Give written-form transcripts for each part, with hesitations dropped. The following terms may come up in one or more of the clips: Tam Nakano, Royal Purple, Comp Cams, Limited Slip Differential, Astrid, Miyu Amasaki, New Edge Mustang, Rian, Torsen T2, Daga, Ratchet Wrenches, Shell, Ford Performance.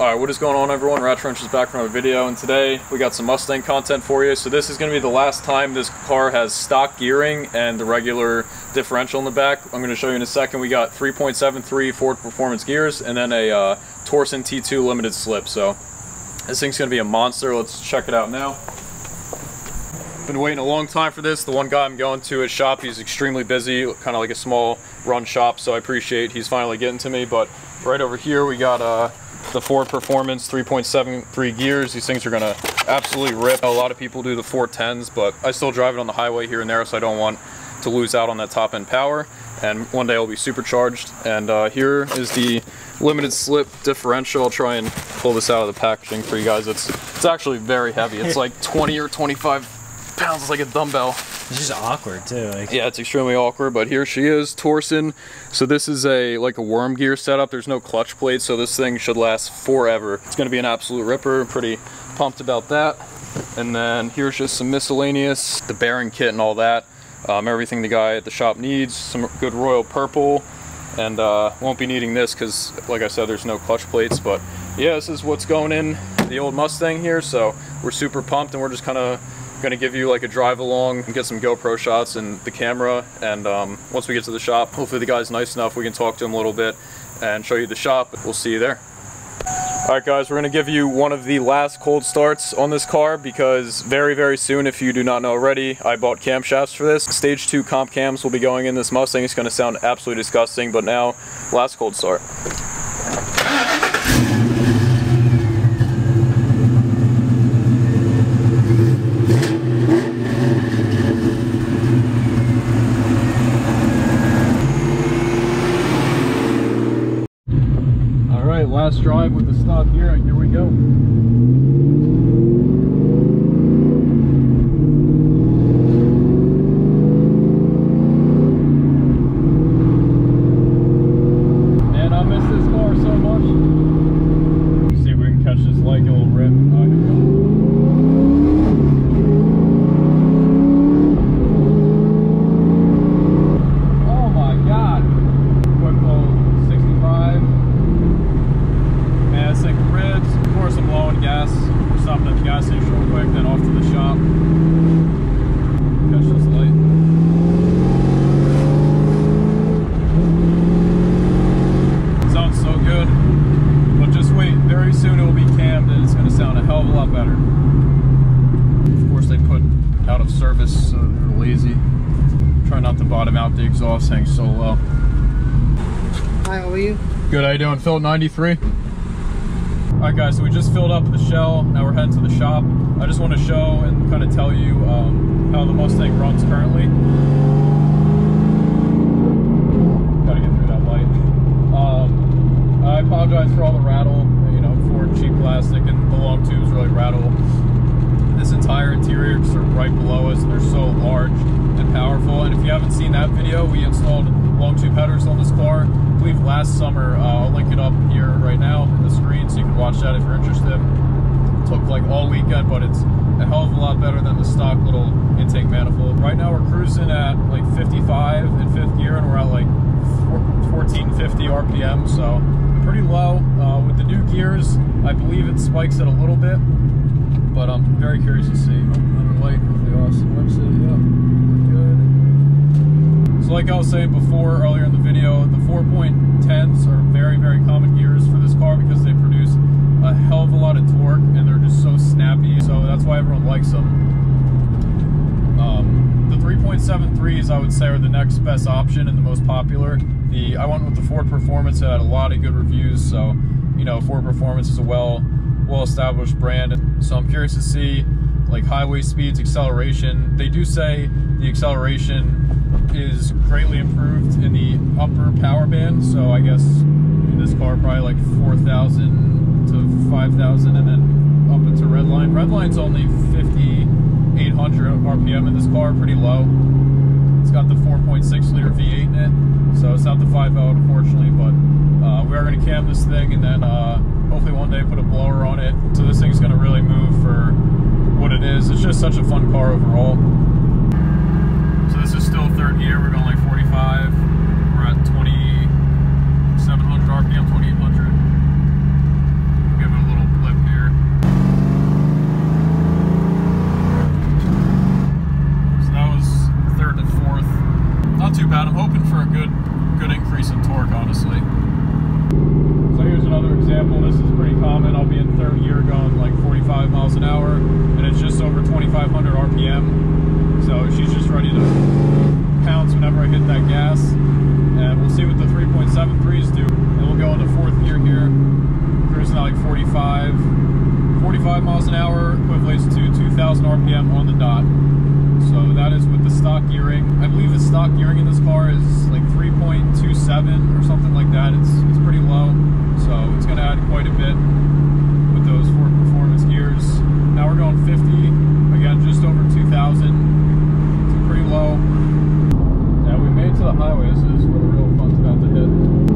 Alright, what is going on, everyone? Ratchet Wrenches is back from another video, and today we got some Mustang content for you. So this is going to be the last time this car has stock gearing and the regular differential in the back. I'm going to show you in a second. We got 3.73 Ford Performance gears and then a Torsen T2 limited slip. So this thing's going to be a monster. Let's check it out now. Been waiting a long time for this. The one guy I'm going to his shop, he's extremely busy, kind of like a small run shop, so I appreciate he's finally getting to me. But right over here we got the Ford Performance 3.73 gears. These things are gonna absolutely rip. A lot of people do the 410s, but I still drive it on the highway here and there, so I don't want to lose out on that top end power, and one day it'll be supercharged. And here is the limited slip differential. I'll try and pull this out of the packaging for you guys. It's actually very heavy. It's like 20 or 25 pounds. It's like a dumbbell. It's just awkward too. Like, yeah, it's extremely awkward. But here she is, Torsen. So this is like a worm gear setup. There's no clutch plate, so this thing should last forever. It's going to be an absolute ripper. Pretty pumped about that. And then here's just some miscellaneous, the bearing kit and all that, everything the guy at the shop needs. Some good Royal Purple, and won't be needing this because, like I said, there's no clutch plates. But yeah, this is what's going in the old Mustang here. So we're super pumped, and we're just kind of going to give you like a drive along and get some GoPro shots and the camera. And once we get to the shop, hopefully the guy's nice enough, we can talk to him a little bit and show you the shop. We'll see you there. Alright guys, we're going to give you one of the last cold starts on this car because very soon, if you do not know already, I bought camshafts for this. Stage 2 Comp Cams will be going in this Mustang. It's going to sound absolutely disgusting, but now, last cold start. Last drive with the stock here, and here we go. Man, I miss this car so much. Let's see if we can catch this light, it'll rip. Oh, here we go. Service, so they're lazy. Try not to bottom out, the exhaust hangs so low. Hi, how are you? Good, how you doing? Filled 93. Alright guys, so we just filled up the Shell, now we're heading to the shop. I just want to show and kind of tell you how the Mustang runs currently. Gotta get through that light. I apologize for all the rattle, you know, Ford cheap plastic and the long tubes really rattle. This entire interior, because they're right below us, and they're so large and powerful. And if you haven't seen that video, we installed long tube headers on this car, I believe last summer. I'll link it up here right now in the screen so you can watch that if you're interested. It took like all weekend, but it's a hell of a lot better than the stock little intake manifold. Right now we're cruising at like 55 in fifth gear, and we're at like 1450 RPM, so pretty low. With the new gears, I believe it spikes it a little bit. But I'm very curious to see. Another light, hopefully awesome. Wipes it up. Good. So like I was saying before, earlier in the video, the 4.10s are very common gears for this car because they produce a hell of a lot of torque and they're just so snappy. So that's why everyone likes them. The 3.73s, I would say, are the next best option and the most popular. I went with the Ford Performance. It had a lot of good reviews. So, you know, Ford Performance is a well-established brand, so I'm curious to see like highway speeds, acceleration. They do say the acceleration is greatly improved in the upper power band, so I guess in this car probably like 4,000 to 5,000 and then up into redline. Redline's only 5,800 RPM in this car, pretty low. It's got the 4.6 liter V8 in it, so it's not the 5.0 unfortunately, but we are going to cam this thing and then hopefully one day put a blower on it. So this thing's gonna really move for what it is. It's just such a fun car overall. So this is still third gear. We're going like 45. We're at 2,700 RPM, 2,800. Give it good increase in torque, honestly. So here's another example. This is pretty common. I'll be in third gear going like 45 miles an hour, and it's just over 2,500 RPM. So she's just ready to pounce whenever I hit that gas. And we'll see what the 3.73s do. And we'll go into fourth gear here, cruising at like 45 miles an hour, equates to 2,000 RPM on the dot. So that is with the stock gearing. I believe the stock gearing in this car is like 3.27 or something like that. It's pretty low, so it's gonna add quite a bit with those Ford Performance gears. Now we're going 50, again, just over 2,000. It's pretty low. Now we made it to the highway. This is where the real fun's about to hit.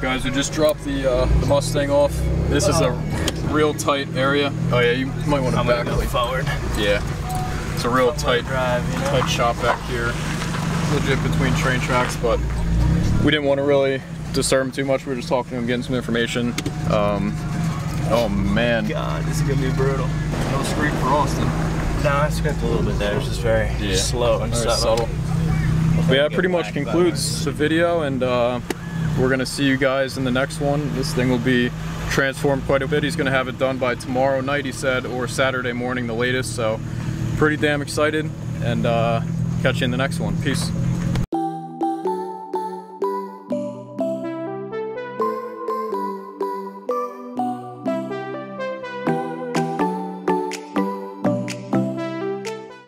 Guys, we just dropped the Mustang off. This is a real tight area. Oh yeah, you might want to back go forward. Yeah, it's a real tight drive, you know? Tight shop back here. Legit between train tracks, but we didn't want to really disturb him too much. We were just talking to him, getting some information. Oh man. God, this is gonna be brutal. No scream for Austin. No, I scraped a little bit there. It was just very slow and subtle. But yeah, that pretty much concludes the video, and we're gonna see you guys in the next one. This thing will be transformed quite a bit. He's gonna have it done by tomorrow night, he said, or Saturday morning the latest. So pretty damn excited, and catch you in the next one. Peace.